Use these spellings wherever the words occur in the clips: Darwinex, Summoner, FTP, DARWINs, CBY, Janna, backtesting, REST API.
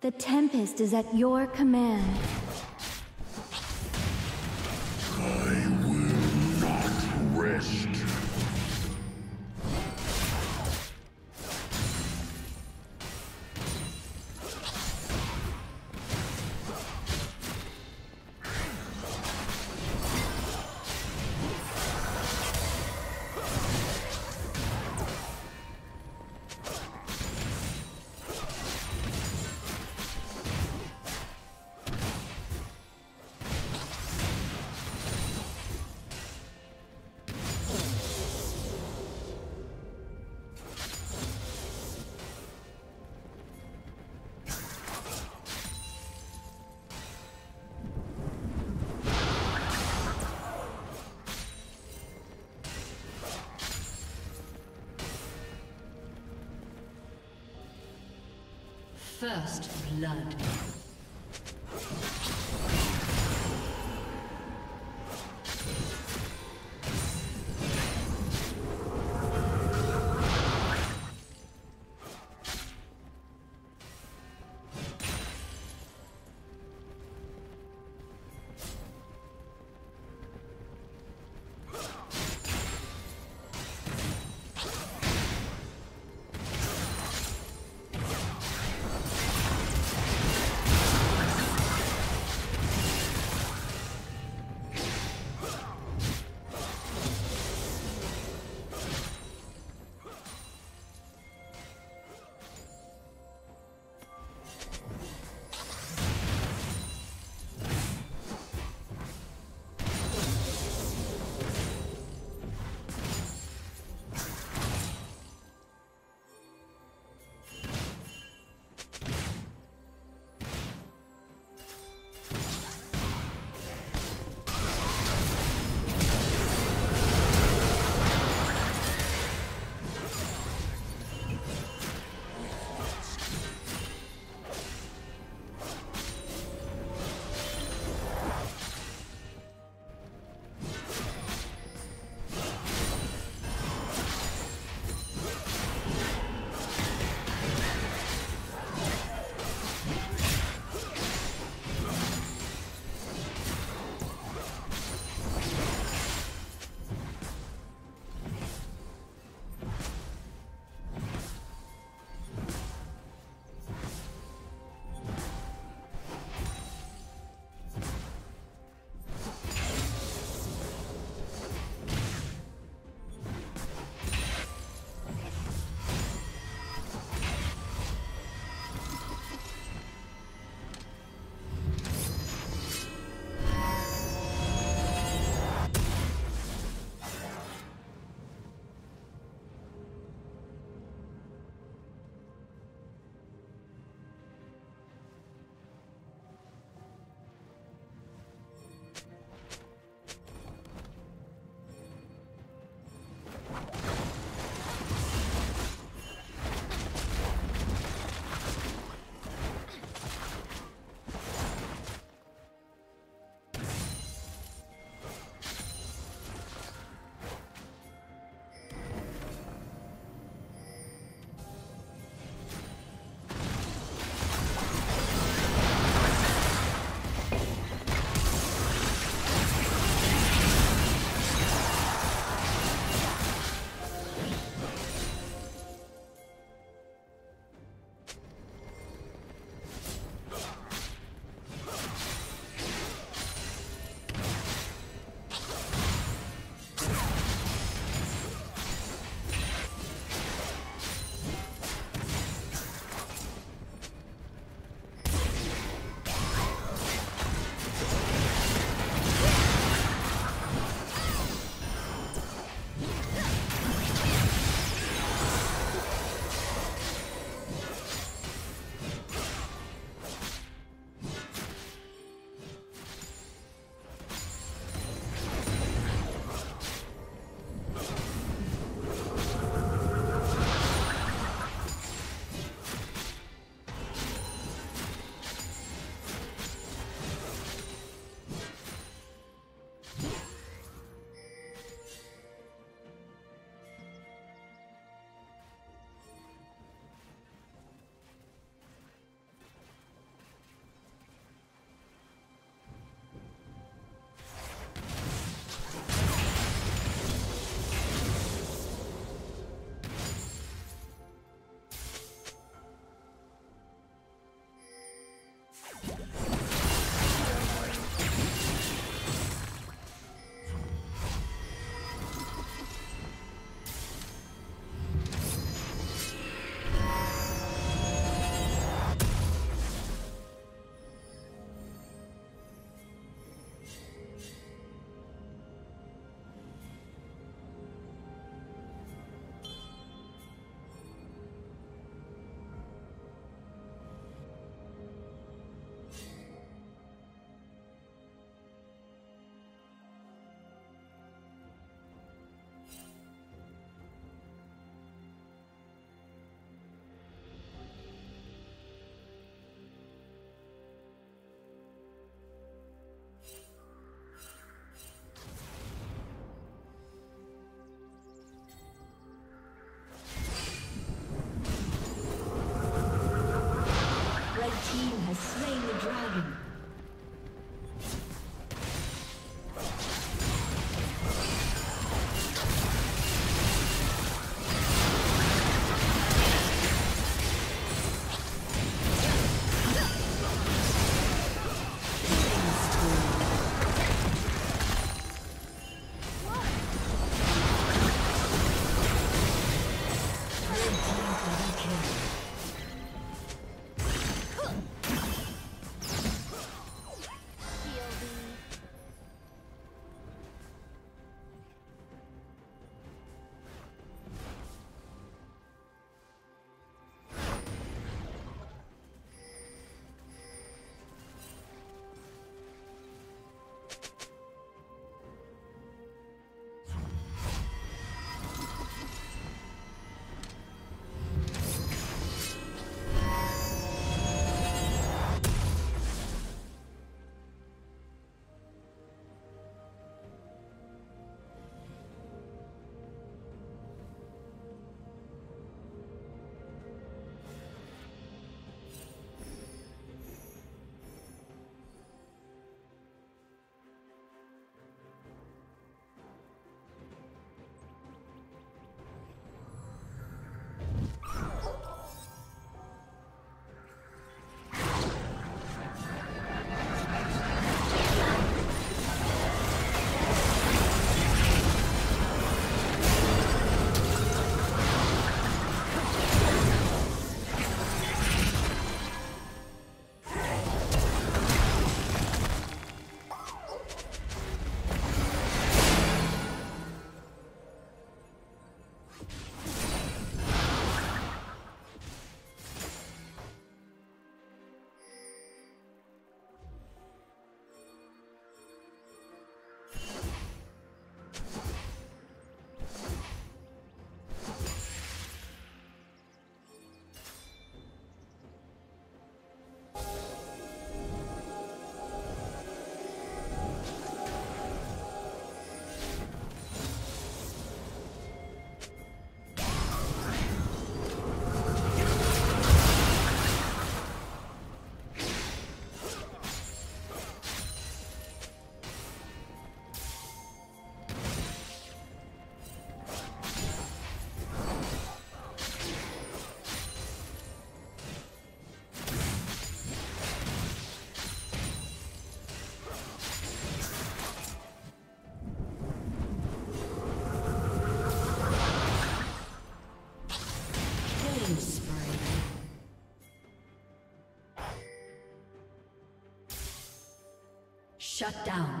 The Tempest is at your command. I will not rest. First blood. team has slain the dragon. Shut down.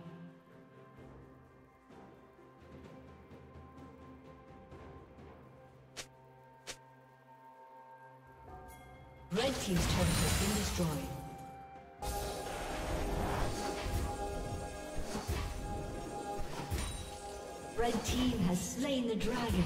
Red team's turret has been destroyed. Red team has slain the dragon.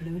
Blue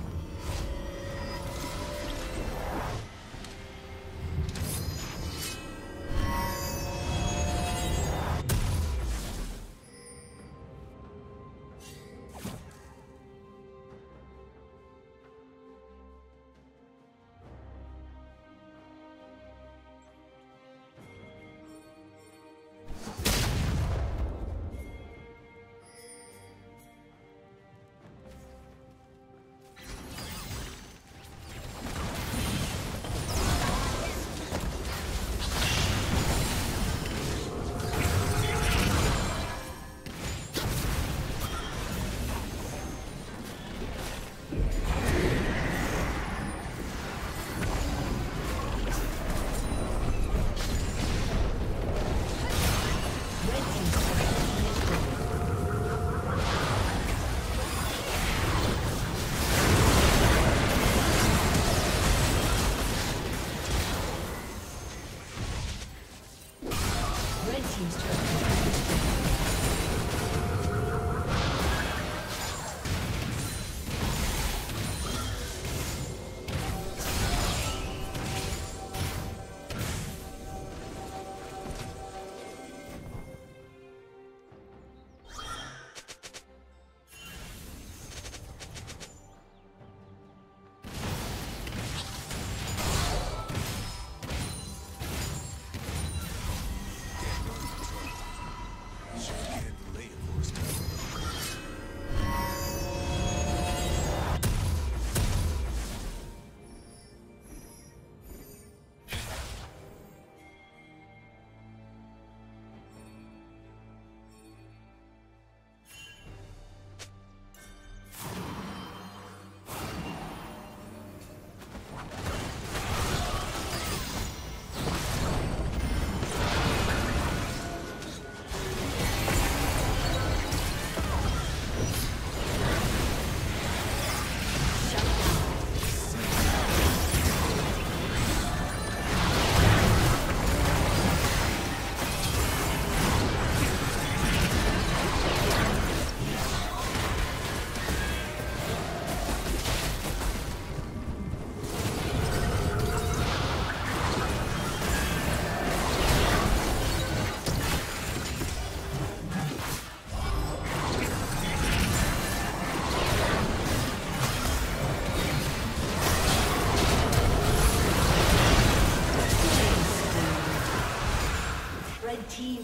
team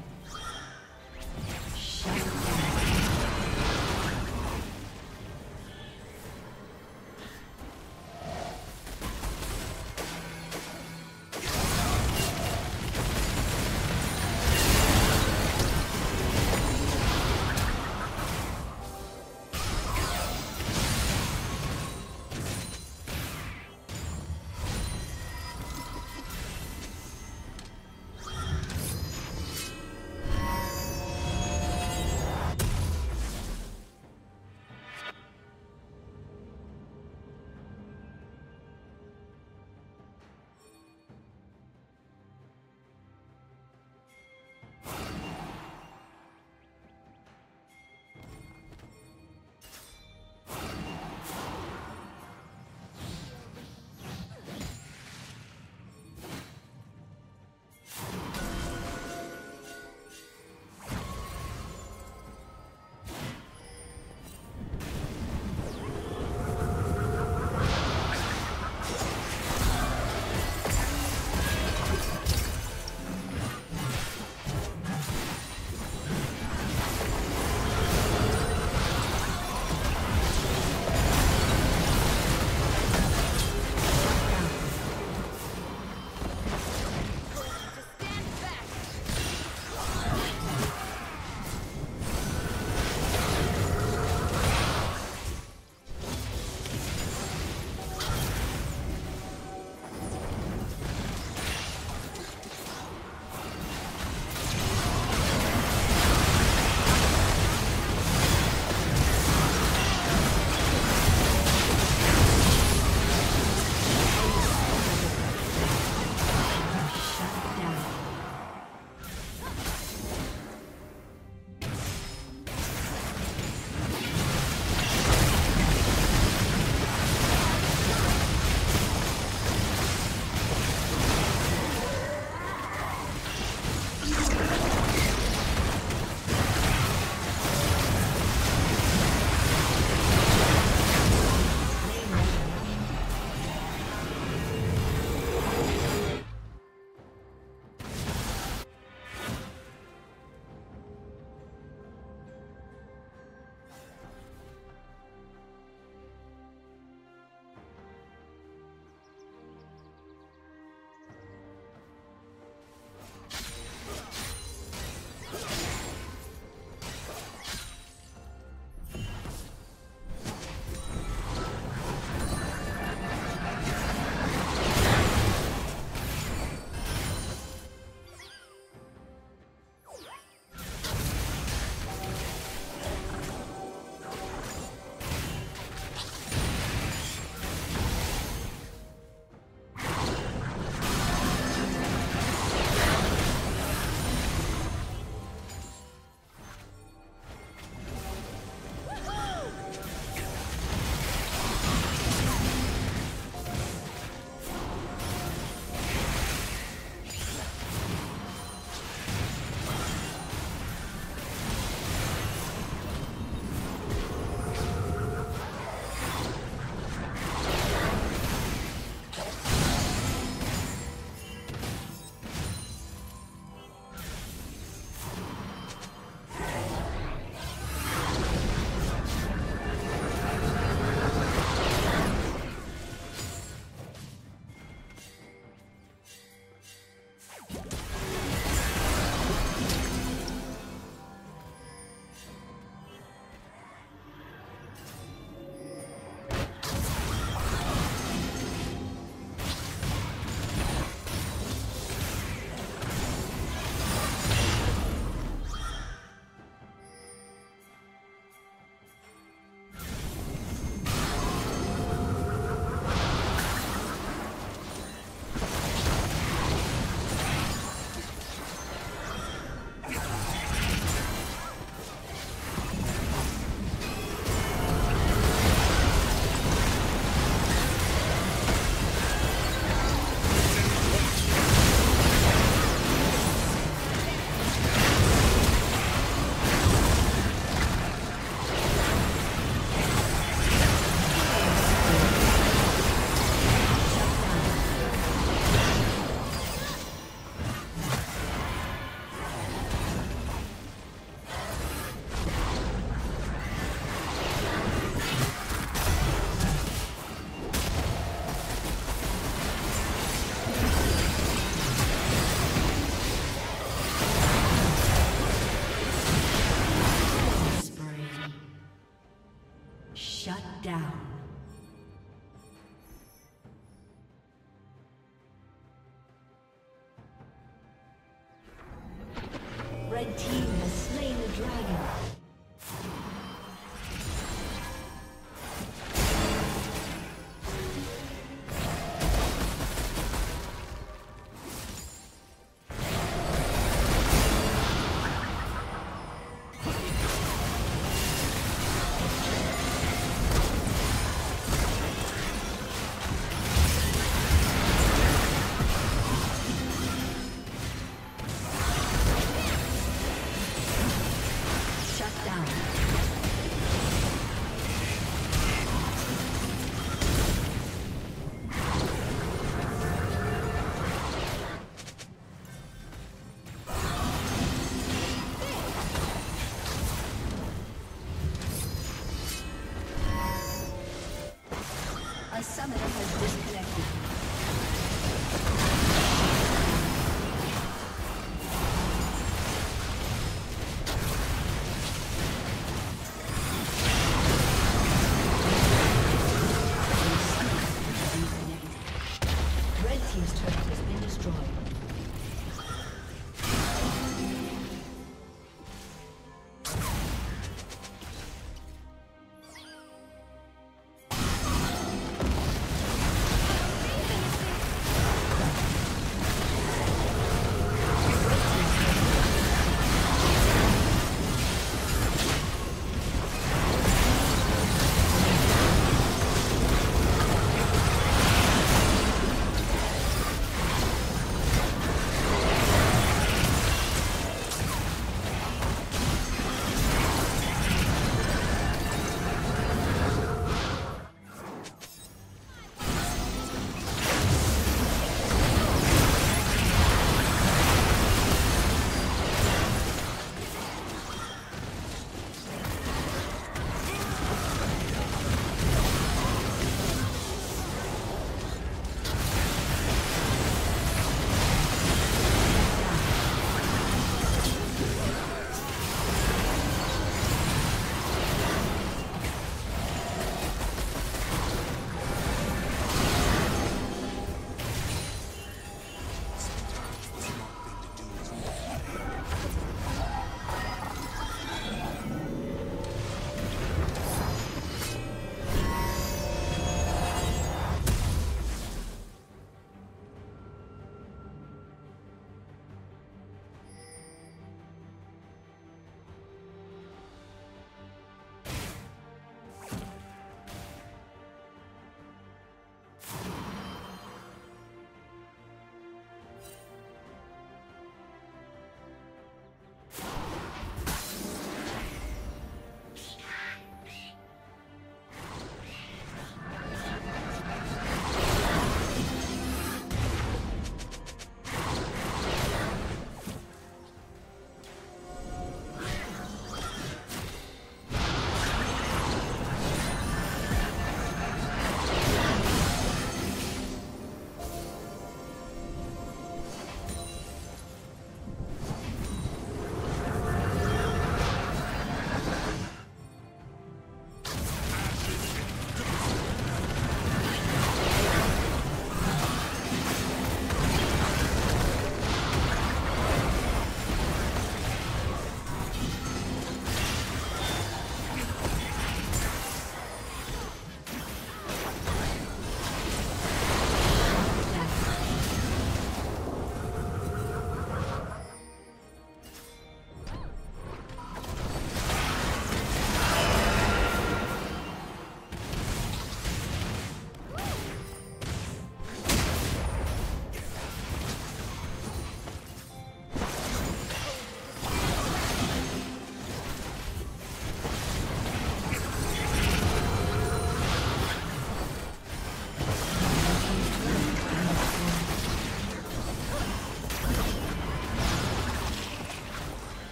Shut up. Red team has slain the dragon. Summoner has disconnected.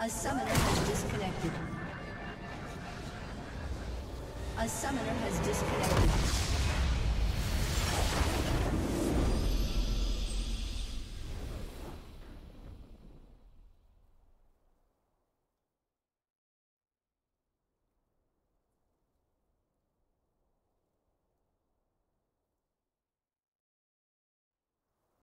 A summoner has disconnected. A summoner has disconnected.